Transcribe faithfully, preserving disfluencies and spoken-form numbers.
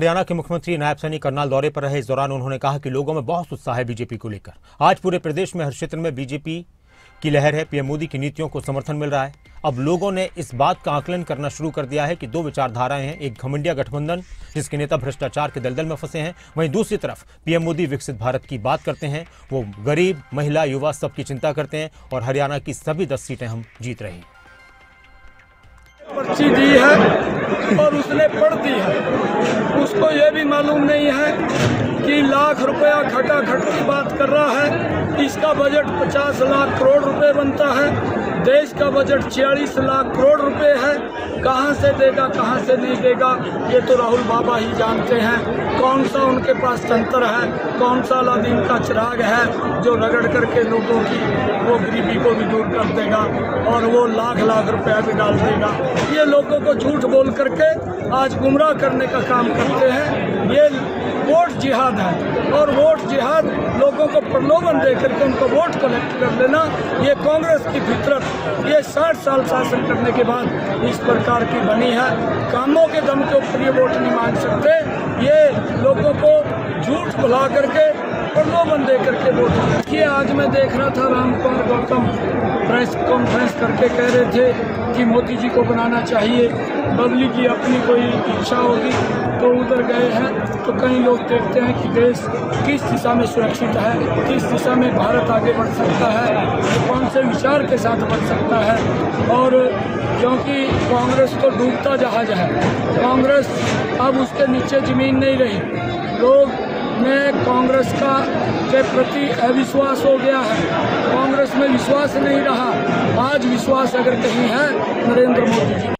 हरियाणा के मुख्यमंत्री नायब सैनी करनाल दौरे पर रहे। इस दौरान उन्होंने कहा कि लोगों में बहुत उत्साह है बीजेपी को लेकर। आज पूरे प्रदेश में हर क्षेत्र में बीजेपी की लहर है। पीएम मोदी की नीतियों को समर्थन मिल रहा है। अब लोगों ने इस बात का आकलन करना शुरू कर दिया है कि दो विचारधाराएं हैं, एक घमंडिया गठबंधन जिसके नेता भ्रष्टाचार के दलदल में फंसे हैं, वहीं दूसरी तरफ पीएम मोदी विकसित भारत की बात करते हैं। वो गरीब, महिला, युवा सबकी चिंता करते हैं और हरियाणा की सभी दस सीटें हम जीत रहे हैं। पर्ची दी है और उसने पढ़ दी है। उसको ये भी मालूम नहीं है कि लाख रुपया खटाखट की बात कर रहा है। इसका बजट पचास लाख करोड़ रुपए बनता है, देश का बजट छियालीस लाख करोड़ रुपए है। कहाँ से देगा, कहाँ से नहीं देगा, ये तो राहुल बाबा ही जानते हैं। कौन सा उनके पास तंत्र है, कौन सा अलादीन का चिराग है जो रगड़ करके लोगों की वो गरीबी को भी दूर कर देगा और वो लाख लाख रुपया भी डाल देगा। ये लोगों को झूठ बोल करके आज गुमराह करने का काम करते हैं। ये वोट जिहाद है और वोट जिहाद लोगों को प्रलोभन दे करके उनको वोट कलेक्ट कर लेना, ये कांग्रेस की फितरत ये साठ साल शासन करने के बाद इस प्रकार की बनी है। कामों के दम के ऊपर ये वोट नहीं मांग सकते। ये लोगों को झूठ बुला करके प्रलोभन दे करके वोट। ये आज मैं देख रहा था, राम कुमार गौतम प्रेस कॉन्फ्रेंस करके कह रहे थे कि मोदी जी को बनाना चाहिए। बबली की अपनी कोई इच्छा होगी तो उधर गए हैं। तो कई लोग देखते हैं कि देश किस दिशा में सुरक्षित है, किस दिशा में भारत आगे बढ़ सकता है, कौन से विचार के साथ बढ़ सकता है। और क्योंकि कांग्रेस तो डूबता जहाज है, कांग्रेस अब उसके नीचे ज़मीन नहीं रही। लोग में कांग्रेस का के प्रति अविश्वास हो गया है, कांग्रेस में विश्वास नहीं रहा। आज विश्वास अगर कहीं है नरेंद्र मोदी जी।